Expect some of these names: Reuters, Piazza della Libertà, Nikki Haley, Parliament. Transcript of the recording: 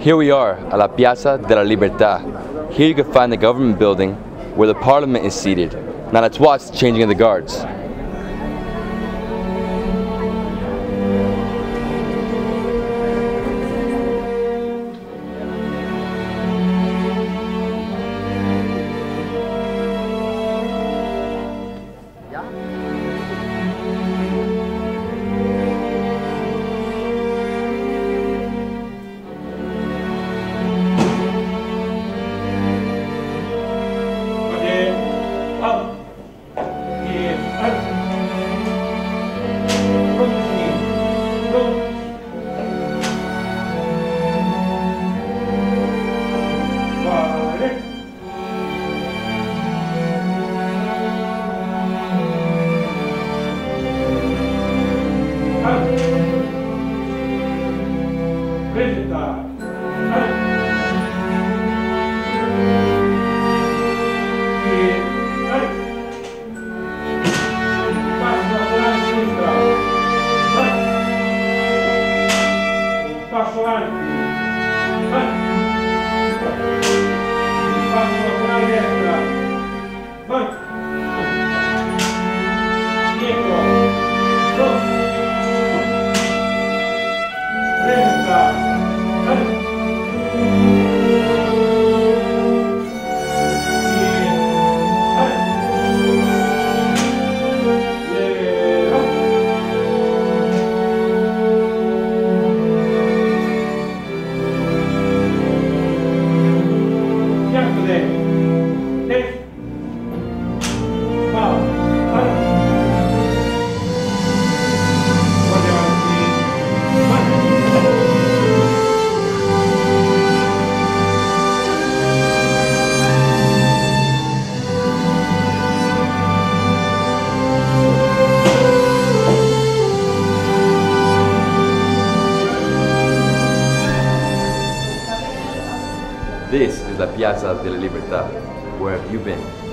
Here we are at la Piazza della Libertà. Here you can find the government building where the parliament is seated. Now let's watch the changing of the guards. This is la Piazza della Libertà. Where have you been?